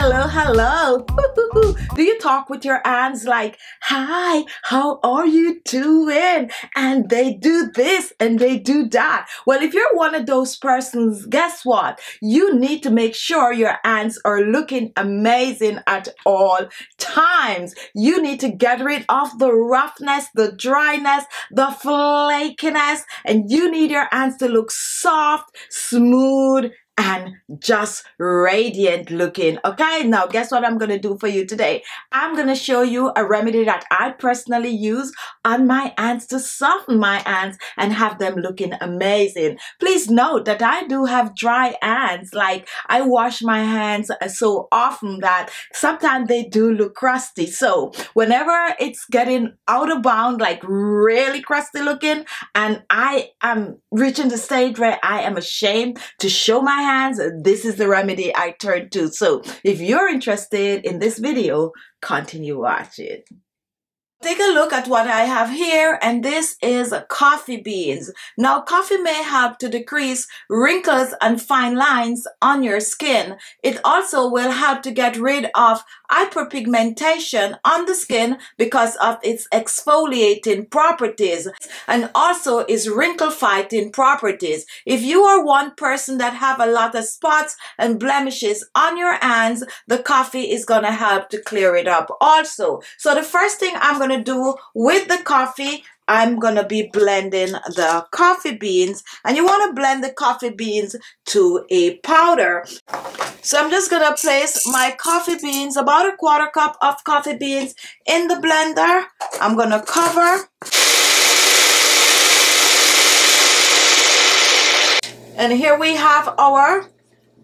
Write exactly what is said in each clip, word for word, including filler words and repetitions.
Hello, hello. Do you talk with your aunts like, hi, how are you doing? And they do this and they do that. Well, if you're one of those persons, guess what? You need to make sure your aunts are looking amazing at all times. You need to get rid of the roughness, the dryness, the flakiness, and you need your aunts to look soft, smooth, and just radiant looking, okay? Now, guess what I'm gonna do for you today? I'm gonna show you a remedy that I personally use on my aunts to soften my aunts and have them looking amazing. Please note that I do have dry aunts. Like, I wash my hands so often that sometimes they do look crusty. So whenever it's getting out of bound, like really crusty looking, and I am reaching the stage where I am ashamed to show my hands, Hands, this is the remedy I turn to. So if you're interested in this video, continue watching. Take a look at what I have here, and this is coffee beans. Now, coffee may help to decrease wrinkles and fine lines on your skin. It also will help to get rid of hyperpigmentation on the skin because of its exfoliating properties, and also its wrinkle fighting properties. If you are one person that have a lot of spots and blemishes on your hands, the coffee is going to help to clear it up also. So the first thing I'm going to do with the coffee, I'm gonna be blending the coffee beans, and you want to blend the coffee beans to a powder. So I'm just gonna place my coffee beans, about a quarter cup of coffee beans, in the blender. I'm gonna cover, and here we have our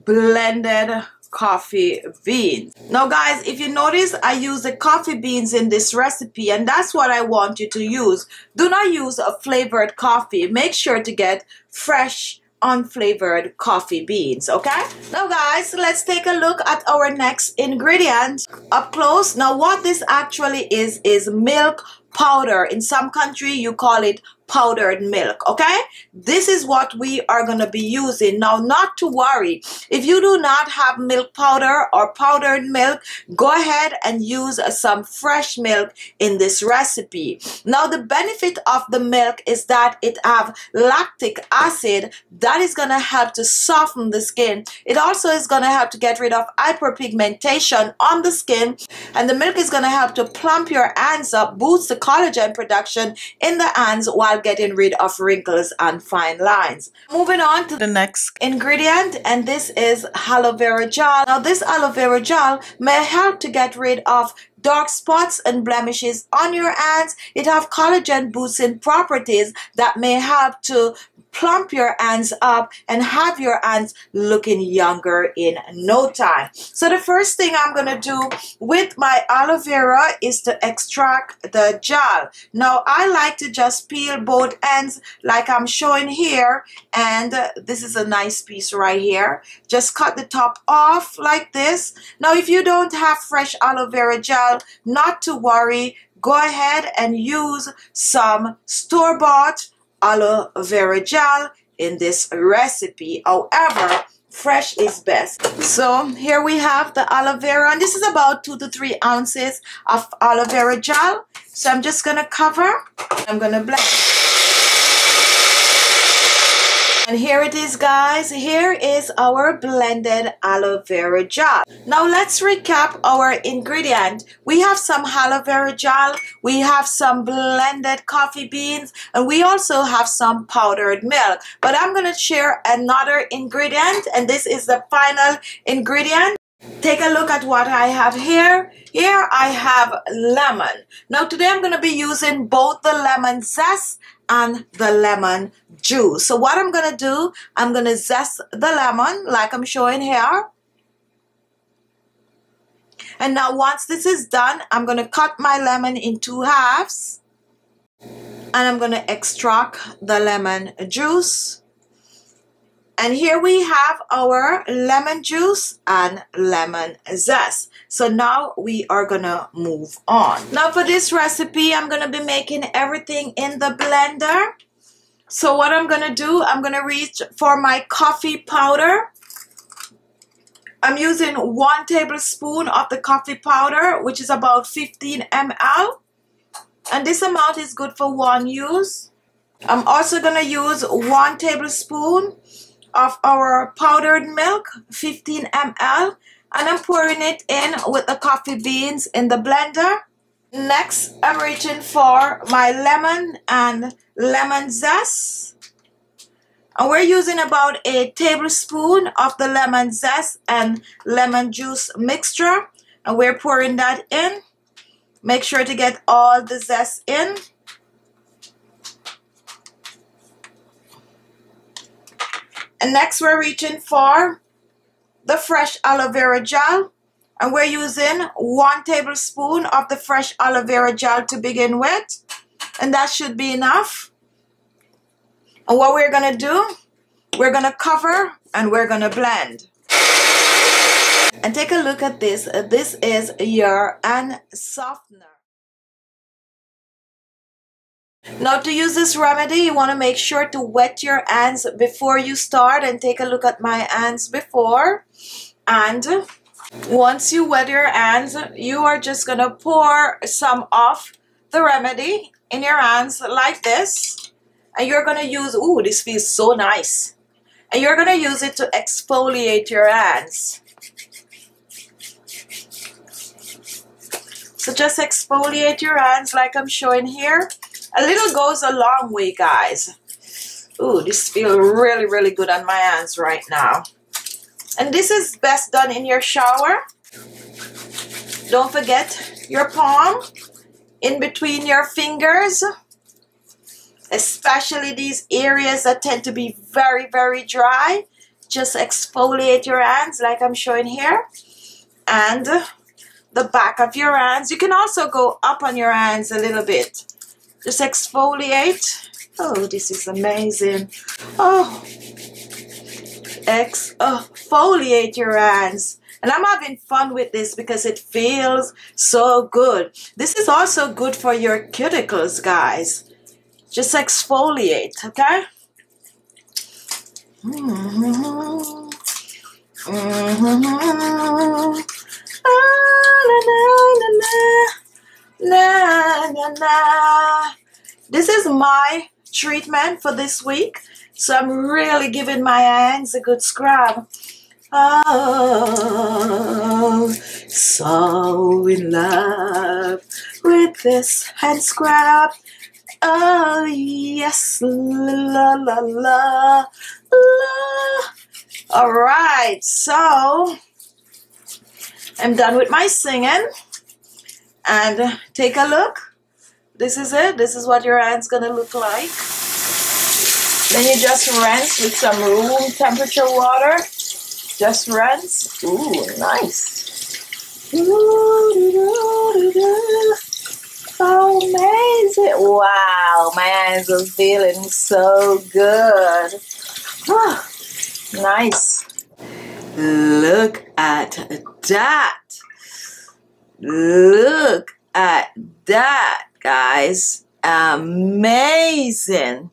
blended coffee beans. Now guys, if you notice, I use the coffee beans in this recipe, and that's what I want you to use. Do not use a flavored coffee. Make sure to get fresh, unflavored coffee beans, okay? Now guys, let's take a look at our next ingredient up close. Now what this actually is, is milk powder. In some country, you call it powdered milk, okay? This is what we are going to be using. Now, not to worry. If you do not have milk powder or powdered milk, go ahead and use some fresh milk in this recipe. Now, the benefit of the milk is that it have lactic acid that is going to help to soften the skin. It also is going to help to get rid of hyperpigmentation on the skin, and the milk is going to help to plump your hands up, boost the collagen production in the hands while getting rid of wrinkles and fine lines. Moving on to the next ingredient, and this is aloe vera gel. Now this aloe vera gel may help to get rid of dark spots and blemishes on your hands. It have collagen boosting properties that may help to plump your hands up and have your hands looking younger in no time. So the first thing I'm gonna do with my aloe vera is to extract the gel. Now I like to just peel both ends like I'm showing here, and uh, this is a nice piece right here. Just cut the top off like this. Now if you don't have fresh aloe vera gel, not to worry, go ahead and use some store-bought aloe vera gel in this recipe. However, fresh is best. So here we have the aloe vera, and this is about two to three ounces of aloe vera gel. So I'm just gonna cover, I'm gonna blend. And here it is, guys. Here is our blended aloe vera gel. Now let's recap our ingredient. We have some aloe vera gel, we have some blended coffee beans, and we also have some powdered milk. But I'm gonna share another ingredient, and this is the final ingredient. Take a look at what I have here. Here I have lemon. Now today I'm gonna be using both the lemon zest and the lemon juice. So what I'm gonna do, I'm gonna zest the lemon like I'm showing here. And now once this is done, I'm gonna cut my lemon in two halves, and I'm gonna extract the lemon juice. And here we have our lemon juice and lemon zest. So now we are gonna move on. Now for this recipe, I'm gonna be making everything in the blender. So what I'm gonna do, I'm gonna reach for my coffee powder. I'm using one tablespoon of the coffee powder, which is about fifteen milliliters. And this amount is good for one use. I'm also going to use one tablespoon of our powdered milk, fifteen milliliters, and I'm pouring it in with the coffee beans in the blender. Next, I'm reaching for my lemon and lemon zest. And we're using about a tablespoon of the lemon zest and lemon juice mixture. And we're pouring that in. Make sure to get all the zest in. And next we're reaching for the fresh aloe vera gel, and we're using one tablespoon of the fresh aloe vera gel to begin with, and that should be enough. And what we're gonna do, we're gonna cover and we're gonna blend. And take a look at this. This is your hand softener. Now, to use this remedy, you want to make sure to wet your hands before you start, and take a look at my hands before. And once you wet your hands, you are just going to pour some of the remedy in your hands like this. And you're going to use, ooh, this feels so nice. And you're going to use it to exfoliate your hands. So just exfoliate your hands like I'm showing here. A little goes a long way, guys. Ooh, this feels really, really good on my hands right now. And this is best done in your shower. Don't forget your palm in between your fingers, especially these areas that tend to be very, very dry. Just exfoliate your hands like I'm showing here. And the back of your hands. You can also go up on your hands a little bit. Just exfoliate. Oh, this is amazing. Oh, exfoliate your hands. And I'm having fun with this because it feels so good. This is also good for your cuticles, guys. Just exfoliate, okay? Mm-hmm. Mm-hmm. Ah, na, na, na, na, na, na. This is my treatment for this week, so I'm really giving my hands a good scrub. Oh, so in love with this hand scrub. Oh, yes, la, la, la, la. All right, so I'm done with my singing, and take a look. This is it. This is what your hand's gonna look like. Then you just rinse with some room temperature water. Just rinse. Ooh, nice. Amazing. Wow, my hands are feeling so good. Oh, nice. Look at that. Look at that, guys. Amazing.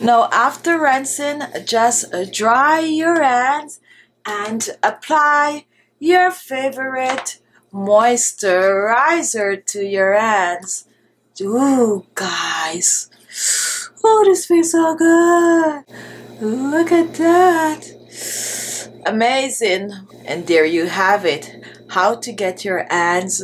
Now, after rinsing, just dry your hands and apply your favorite moisturizer to your hands. Ooh, guys. Oh, this feels so good. Look at that. Amazing. And there you have it, how to get your hands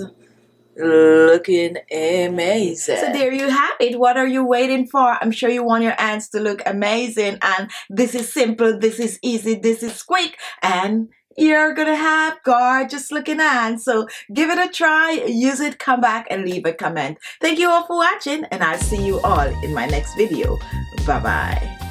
looking amazing. So there you have it. What are you waiting for? I'm sure you want your hands to look amazing, and this is simple, this is easy, this is quick, and you're gonna have gorgeous looking hands. So give it a try, use it, come back and leave a comment. Thank you all for watching, and I'll see you all in my next video. Bye bye.